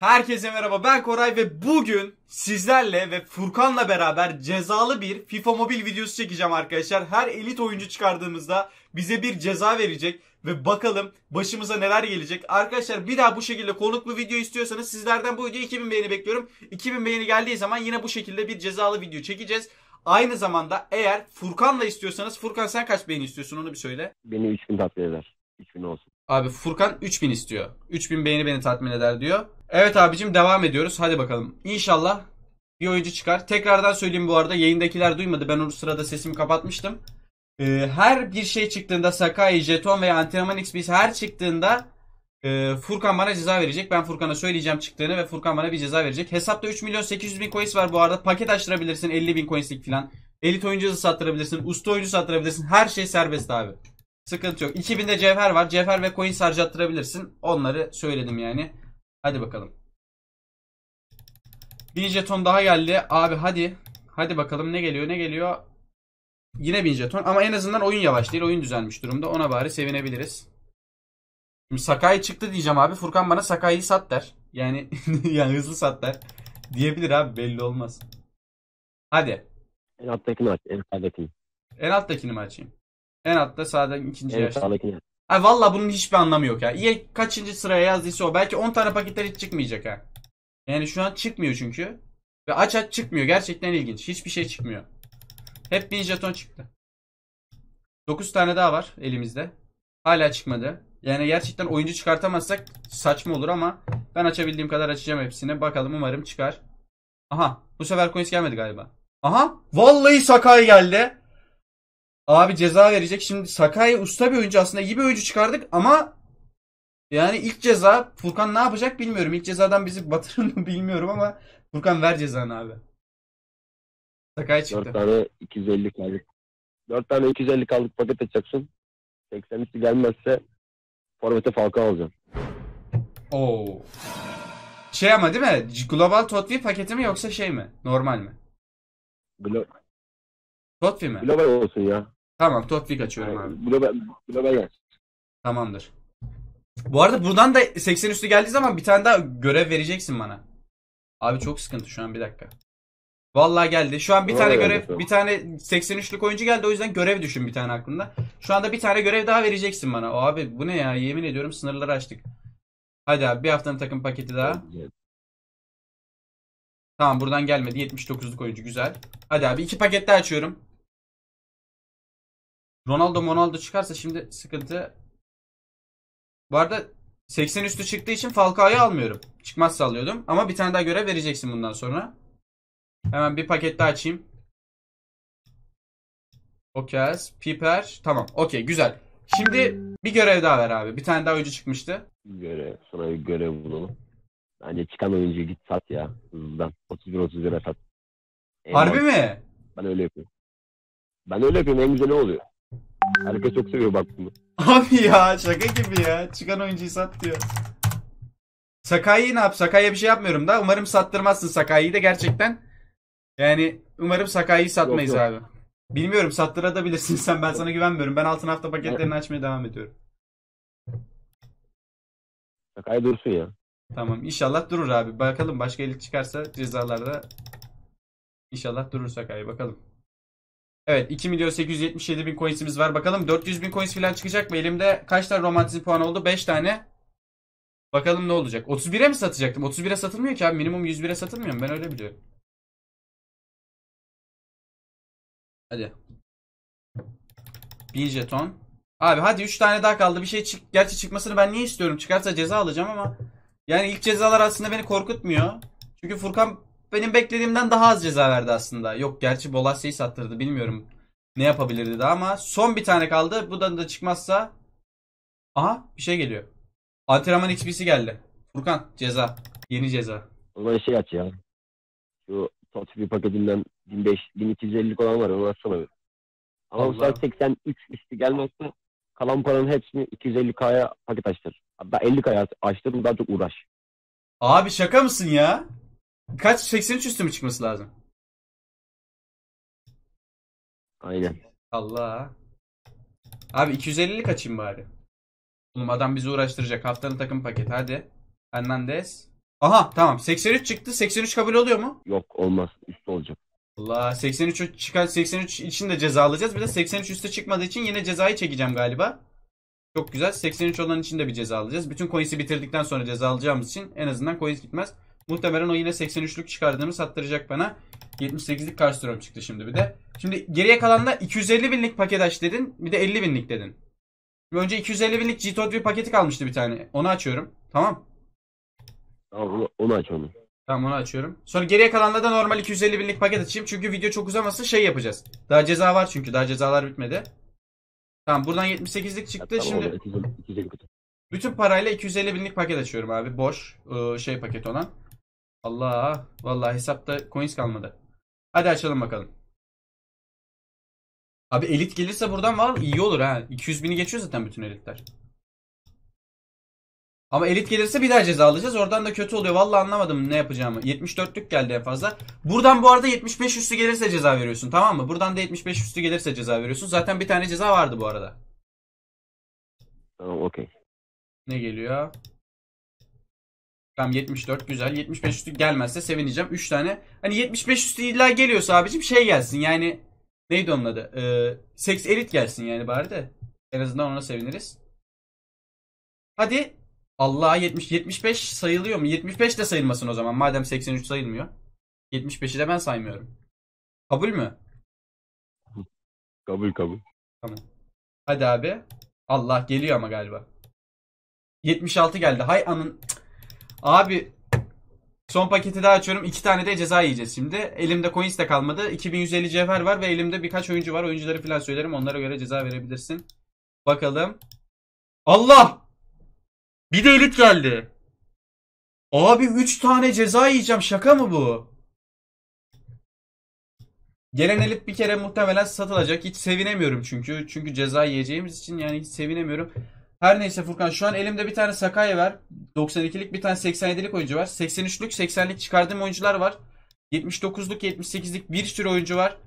Herkese merhaba, ben Koray ve bugün sizlerle ve Furkan'la beraber cezalı bir FIFA Mobile videosu çekeceğim arkadaşlar. Her elit oyuncu çıkardığımızda bize bir ceza verecek ve bakalım başımıza neler gelecek. Arkadaşlar bir daha bu şekilde konuklu video istiyorsanız sizlerden bu videoya 2000 beğeni bekliyorum. 2000 beğeni geldiği zaman yine bu şekilde bir cezalı video çekeceğiz. Aynı zamanda eğer Furkan'la istiyorsanız, Furkan sen kaç beğeni istiyorsun onu bir söyle. Beni 3000 tatmin eder, 3000 olsun. Abi Furkan 3000 istiyor. 3000 beğeni beni tatmin eder diyor. Evet abicim, devam ediyoruz. Hadi bakalım. İnşallah bir oyuncu çıkar. Tekrardan söyleyeyim bu arada, yayındakiler duymadı. Ben o sırada sesimi kapatmıştım. Her bir şey çıktığında, Sakai, Jeton veya Antrenman XP her çıktığında Furkan bana ceza verecek. Ben Furkan'a söyleyeceğim çıktığını ve Furkan bana bir ceza verecek. Hesapta 3.800.000 coins var bu arada. Paket açtırabilirsin, 50.000 coinslik falan. Elit oyuncu sattırabilirsin, usta oyuncu sattırabilirsin. Her şey serbest abi. Sıkıntı yok. 2000'de cevher var. Cevher ve coin harcattırabilirsin. Onları söyledim yani. Hadi bakalım. Bir jeton daha geldi. Abi hadi. Hadi bakalım ne geliyor, ne geliyor. Yine bir jeton. Ama en azından oyun yavaş değil. Oyun düzelmiş durumda. Ona bari sevinebiliriz. Şimdi Sakai çıktı diyeceğim abi. Furkan bana Sakai'yi sat der. Yani, yani hızlı sat der. Diyebilir abi. Belli olmaz. Hadi. En alttakini aç. En alttakini. En alttakini mi açayım? En altta sağdan ikinci yaşta. Ay valla bunun hiçbir anlamı yok ya. EA kaçıncı sıraya yazdıysa o. Belki 10 tane paketler hiç çıkmayacak ha. Yani şu an çıkmıyor çünkü. Ve aç çıkmıyor. Gerçekten ilginç. Hiçbir şey çıkmıyor. Hep bir jeton çıktı. 9 tane daha var elimizde. Hala çıkmadı. Yani gerçekten oyuncu çıkartamazsak saçma olur ama ben açabildiğim kadar açacağım hepsini. Bakalım, umarım çıkar. Aha, bu sefer coins gelmedi galiba. Aha, vallahi Sakai geldi. Abi ceza verecek. Şimdi Sakai usta bir oyuncu, aslında iyi bir oyuncu çıkardık ama yani ilk ceza. Furkan ne yapacak bilmiyorum. İlk cezadan bizi batırır mı bilmiyorum ama Furkan ver cezanı abi. Sakai çıktı. 4 tane 250 kaldık. 4 tane 250 kaldık paket açacaksın. 80'lisi gelmezse forvete Falcao alacağım. Oo. Şey ama değil mi? Global Totvi paketi mi yoksa şey mi? Normal mi? Totvi mi? Global olsun ya. Tamam, Totvi açıyorum abi. Global gel. Tamamdır. Bu arada buradan da 80 üstü geldiği zaman bir tane daha görev vereceksin bana. Abi çok sıkıntı şu an, bir dakika. Vallahi geldi. Şu an bir tane görev, bir tane 83'lük oyuncu geldi, o yüzden görev düşün bir tane aklında. Şu anda bir tane görev daha vereceksin bana. O abi bu ne ya, yemin ediyorum sınırları açtık. Hadi abi, bir haftanın takım paketi daha. Tamam, buradan gelmedi. 79'luk oyuncu güzel. Hadi abi, 2 paket daha açıyorum. Ronaldo çıkarsa şimdi sıkıntı. Bu arada 80 üstü çıktığı için Falcao'yu almıyorum. Çıkmazsa alıyordum. Ama bir tane daha görev vereceksin bundan sonra. Hemen bir paket daha açayım. Okey. Piper. Tamam. Okey. Güzel. Şimdi bir görev daha ver abi. Bir tane daha oyuncu çıkmıştı. Görev. Sonra bir görev bulalım. Bence çıkan oyuncu git sat ya. Hızlıdan. 31-30 lira sat. Harbi mi? Ben öyle yapıyorum. En güzel ne oluyor? Herkes çok seviyor bak bunu. Abi ya, şaka gibi ya. Çıkan oyuncuyu sat diyor. Sakai'yi ne yap? Sakai'ye bir şey yapmıyorum da. Umarım sattırmazsın Sakai'yi de gerçekten. Yani umarım Sakai'yi satmayız yok, abi. Bilmiyorum, sattırabilirsin sen. Ben sana güvenmiyorum. Ben altın hafta paketlerini açmaya devam ediyorum. Sakai dursun ya. Tamam, inşallah durur abi. Bakalım başka elit çıkarsa cezalarda. İnşallah durur Sakai, bakalım. Evet, 2.877.000 coins'imiz var. Bakalım 400.000 coins falan çıkacak mı? Elimde kaç tane romantizm puanı oldu? 5 tane. Bakalım ne olacak? 31'e mi satacaktım? 31'e satılmıyor ki abi. Minimum 101'e satılmıyor mu? Ben öyle biliyorum. Hadi. 1 jeton. Abi hadi, 3 tane daha kaldı. Bir şey çık. Gerçi çıkmasını ben niye istiyorum? Çıkarsa ceza alacağım ama yani ilk cezalar aslında beni korkutmuyor. Çünkü Furkan benim beklediğimden daha az ceza verdi aslında. Yok gerçi Bolasya'yı sattırdı. Bilmiyorum ne yapabilirdi daha ama son bir tane kaldı. Bu da çıkmazsa. Aha, bir şey geliyor. Antrenman XP'si geldi. Furkan ceza. Yeni ceza. Ulan şey aç ya. Şu top bir paketinden 1550 olan var. Onu açsana bir. Ama bu saat 83 üstü gelmezse kalan paranın hepsini 250K'ya paket açtır. Hatta 50K'ya açtır. Daha çok uğraş. Abi şaka mısın ya? Kaç? 83 üstü mü çıkması lazım? Aynen. Allah. Abi 250'lik açayım bari. Oğlum adam bizi uğraştıracak. Haftanın takım paketi. Hadi. Hernandez. Aha tamam. 83 çıktı. 83 kabul oluyor mu? Yok olmaz. Üstü olacak. Allah 83 çıkar. 83 için de ceza alacağız. Bir de 83 üstü çıkmadığı için yine cezayı çekeceğim galiba. Çok güzel. 83 olan için de bir ceza alacağız. Bütün coins'i bitirdikten sonra ceza alacağımız için en azından coins gitmez. Muhtemelen o yine 83'lük çıkardığımı sattıracak bana. 78'lik Castrom çıktı şimdi bir de. Şimdi geriye kalan da 250 binlik paket aç dedin. Bir de 50 binlik dedin. Önce 250 binlik G-Todview paketi kalmıştı bir tane. Onu açıyorum. Tamam. Tamam onu aç onu. Tamam onu açıyorum. Sonra geriye kalanla da normal 250 binlik paket açayım. Çünkü video çok uzamasın şey yapacağız. Daha ceza var çünkü. Daha cezalar bitmedi. Tamam buradan 78'lik çıktı. Tamam, şimdi 250. Bütün parayla 250 binlik paket açıyorum abi. Boş şey paket olan. Allah vallahi hesapta coins kalmadı. Hadi açalım bakalım. Abi elit gelirse buradan var iyi olur ha. 200 bini geçiyor zaten bütün elitler. Ama elit gelirse bir daha ceza alacağız. Oradan da kötü oluyor. Vallahi anlamadım ne yapacağımı. 74'lük geldi en fazla. Buradan bu arada 75 üstü gelirse ceza veriyorsun, tamam mı? Buradan da 75 üstü gelirse ceza veriyorsun. Zaten bir tane ceza vardı bu arada. Tamam okey. Ne geliyor? Tam 74 güzel. 75 üstü gelmezse sevineceğim. 3 tane. Hani 75 üstü illa geliyorsa abicim şey gelsin yani. Neydi onun adı? Seks elit gelsin yani bari de. En azından ona seviniriz. Hadi. Allah 75 sayılıyor mu? 75 de sayılmasın o zaman. Madem 83 sayılmıyor. 75'i de ben saymıyorum. Kabul mü? Kabul kabul. Tamam. Hadi abi. Allah geliyor ama galiba. 76 geldi. Hay anın. Abi son paketi daha açıyorum. 2 tane de ceza yiyeceğiz şimdi. Elimde coins de kalmadı. 2150 cevher var ve elimde birkaç oyuncu var. Oyuncuları falan söylerim. Onlara göre ceza verebilirsin. Bakalım. Allah! Bir de elit geldi. Abi 3 tane ceza yiyeceğim. Şaka mı bu? Gelen elit bir kere muhtemelen satılacak. Hiç sevinemiyorum çünkü. Çünkü ceza yiyeceğimiz için yani hiç sevinemiyorum. Her neyse Furkan şu an elimde bir tane Sakai var. 92'lik bir tane 87'lik oyuncu var. 83'lük 80'lik çıkardığım oyuncular var. 79'luk 78'lik bir sürü oyuncu var.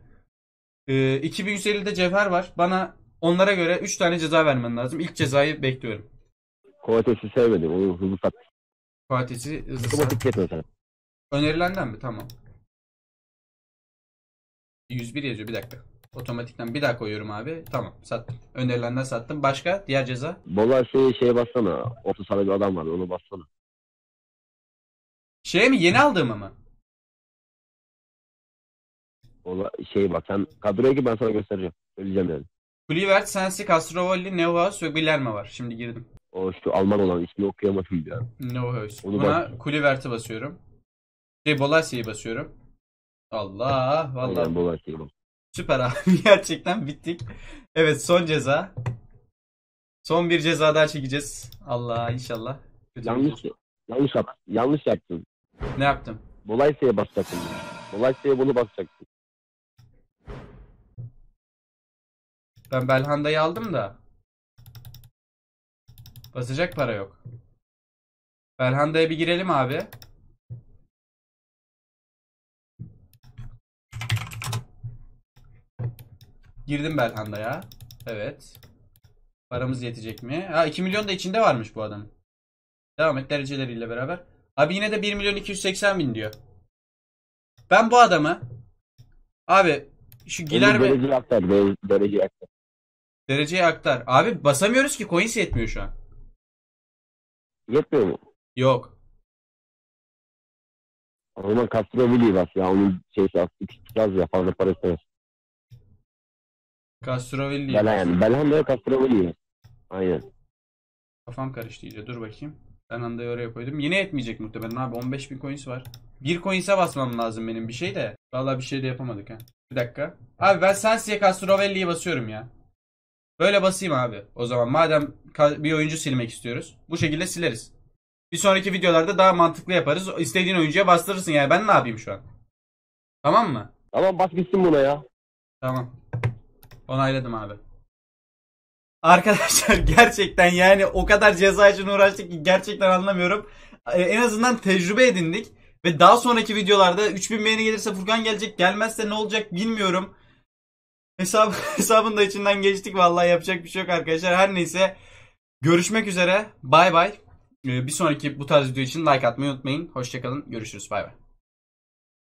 2150'de cevher var. Bana onlara göre 3 tane ceza vermen lazım. İlk cezayı bekliyorum. Kovatesi sevmedim. Onu hızlı sat. Kovatesi hızlı sat. Önerilenden mi? Tamam. 101 yazıyor bir dakika. Otomatikten bir daha koyuyorum abi. Tamam sattım. Önerilenden sattım. Başka? Diğer ceza? Bolar şeye bassana. Orta sahada bir adam vardı. Onu bassana. Şeye mi? Yeni aldığım mı? Bolar şeye bak. Sen kadroya gir ben sana göstereceğim. Söyleyeceğim yani. Kluivert, Sensi, Castrovilli, Neuhaus ve Bilerme var. Şimdi girdim. O işte Alman olan ismini okuyamadım ya. Neuhaus. Buna Kluivert'i basıyorum. Bolar'ı basıyorum. Allah. Vallahi. Bolar şeyi bas. Süper abi gerçekten bittik. Evet son ceza. Son bir ceza daha çekeceğiz. Allah inşallah. Yanlış yaptın. Ne yaptım? Bolaysa'ya basacaktın. Bolaysa'ya bunu basacaktın. Ben Belhanda'yı aldım da. Basacak para yok. Belhanda'ya bir girelim abi. Girdim Belhanda'ya. Evet. Paramız yetecek mi? Ha 2 milyon da içinde varmış bu adamın. Devam et dereceleriyle beraber. Abi yine de 1 milyon 280 bin diyor. Ben bu adamı abi şu giler ve dereceyi aktar. Abi basamıyoruz ki coins yetmiyor şu an. Yetmiyor mu? Yok. O zaman Castrovilli'yi bas ya. Onun şeysi az ya fazla parası var. Castrovilli. Belhanda'ya Castrovilli. Aynen. Kafam karıştı iyice. Dur bakayım. Belhanda'yı oraya koydum. Yine etmeyecek muhtemelen abi. 15.000 coins var. Bir coins'e basmam lazım benim bir şey de. Vallahi bir şey de yapamadık ha. Bir dakika. Abi ben Sensi'ye Castrovilli'yi basıyorum ya. Böyle basayım abi. O zaman madem bir oyuncu silmek istiyoruz. Bu şekilde sileriz. Bir sonraki videolarda daha mantıklı yaparız. İstediğin oyuncuya bastırırsın yani. Ben ne yapayım şu an? Tamam mı? Tamam bas gitsin buna ya. Tamam. Onayladım abi. Arkadaşlar gerçekten yani o kadar ceza için uğraştık ki gerçekten anlamıyorum. En azından tecrübe edindik. Ve daha sonraki videolarda 3000 beğeni gelirse Furkan gelecek. Gelmezse ne olacak bilmiyorum. Hesabın da içinden geçtik. Vallahi yapacak bir şey yok arkadaşlar. Her neyse görüşmek üzere. Bay bay. Bir sonraki bu tarz video için like atmayı unutmayın. Hoşçakalın. Görüşürüz. Bay bay.